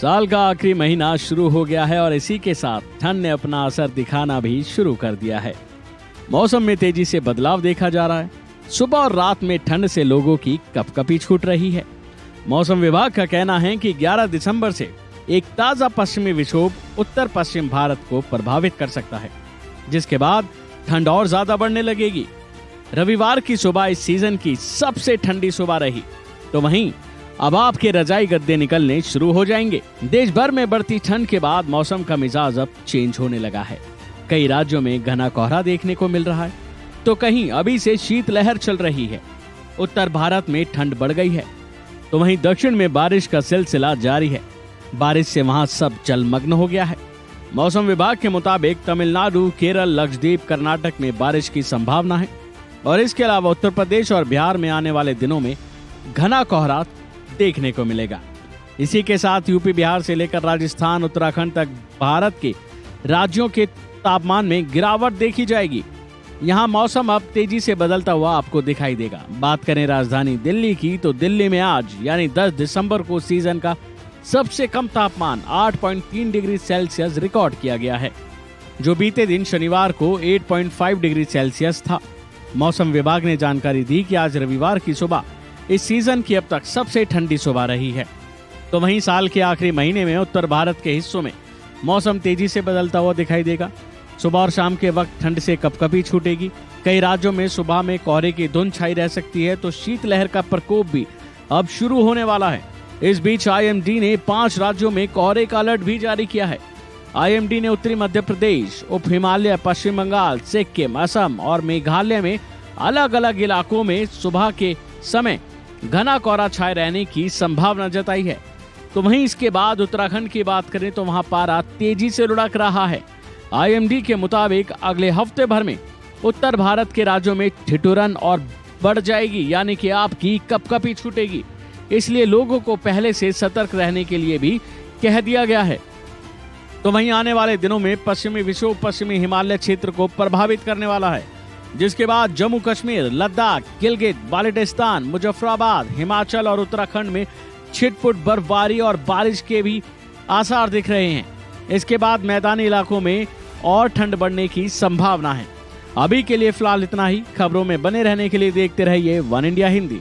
साल का आखिरी महीना शुरू हो गया है और इसी के साथ ठंड ने अपना असर दिखाना भी शुरू कर दिया है। मौसम में तेजी से बदलाव देखा जा रहा है। सुबह और रात में ठंड से लोगों की कपकपी छूट रही है। मौसम विभाग का कहना है कि 11 दिसंबर से एक ताजा पश्चिमी विक्षोभ उत्तर पश्चिम भारत को प्रभावित कर सकता है, जिसके बाद ठंड और ज्यादा बढ़ने लगेगी। रविवार की सुबह इस सीजन की सबसे ठंडी सुबह रही, तो वहीं अब आपके रजाई गद्दे निकलने शुरू हो जाएंगे। देश भर में बढ़ती ठंड के बाद मौसम का मिजाज अब चेंज होने लगा है। कई राज्यों में घना कोहरा देखने को मिल रहा है, तो कहीं अभी से शीतलहर चल रही है। उत्तर भारत में ठंड बढ़ गई है, तो वहीं दक्षिण में बारिश का सिलसिला जारी है। बारिश से वहां सब जलमग्न हो गया है। मौसम विभाग के मुताबिक तमिलनाडु, केरल, लक्षद्वीप, कर्नाटक में बारिश की संभावना है और इसके अलावा उत्तर प्रदेश और बिहार में आने वाले दिनों में घना कोहरा देखने को मिलेगा। इसी के साथ यूपी, बिहार से लेकर राजस्थान, उत्तराखंड तक भारत के राज्यों के तापमान में गिरावट देखी जाएगी। यहाँ मौसम अब तेजी से बदलता हुआ आपको दिखाई देगा। बात करें राजधानी दिल्ली की, तो दिल्ली में आज यानी 10 दिसंबर को सीजन का सबसे कम तापमान 8.3 डिग्री सेल्सियस रिकॉर्ड किया गया है, जो बीते दिन शनिवार को 8.5 डिग्री सेल्सियस था। मौसम विभाग ने जानकारी दी कि आज रविवार की सुबह इस सीजन की अब तक सबसे ठंडी सुबह रही है। तो वहीं साल के आखिरी महीने में उत्तर भारत के हिस्सों में मौसम तेजी से बदलता हुआ दिखाई देगा। सुबह और शाम के वक्त ठंड से कपकपी छूटेगी। कई राज्यों में सुबह में कोहरे की धुंध छाई रह सकती है, तो शीतलहर का प्रकोप भी अब शुरू होने वाला है। इस बीच आईएमडी ने 5 राज्यों में कोहरे का अलर्ट भी जारी किया है। आईएमडी ने उत्तरी मध्य प्रदेश, उप हिमालय, पश्चिम बंगाल, सिक्किम, असम और मेघालय में अलग अलग इलाकों में सुबह के समय घना कोहरा छाए रहने की संभावना जताई है। तो वहीं इसके बाद उत्तराखंड की बात करें तो वहां पारा तेजी से लुढ़क रहा है। आईएमडी के मुताबिक अगले हफ्ते भर में उत्तर भारत के राज्यों में ठिठुरन और बढ़ जाएगी, यानी कि आपकी कपकपी छूटेगी। इसलिए लोगों को पहले से सतर्क रहने के लिए भी कह दिया गया है। तो वहीं आने वाले दिनों में पश्चिमी विक्षोभ पश्चिमी हिमालय क्षेत्र को प्रभावित करने वाला है, जिसके बाद जम्मू कश्मीर, लद्दाख, गिलगित, बाल्टिस्तान, मुजफ्फराबाद, हिमाचल और उत्तराखंड में छिटपुट बर्फबारी और बारिश के भी आसार दिख रहे हैं। इसके बाद मैदानी इलाकों में और ठंड बढ़ने की संभावना है। अभी के लिए फिलहाल इतना ही। खबरों में बने रहने के लिए देखते रहिए वन इंडिया हिंदी।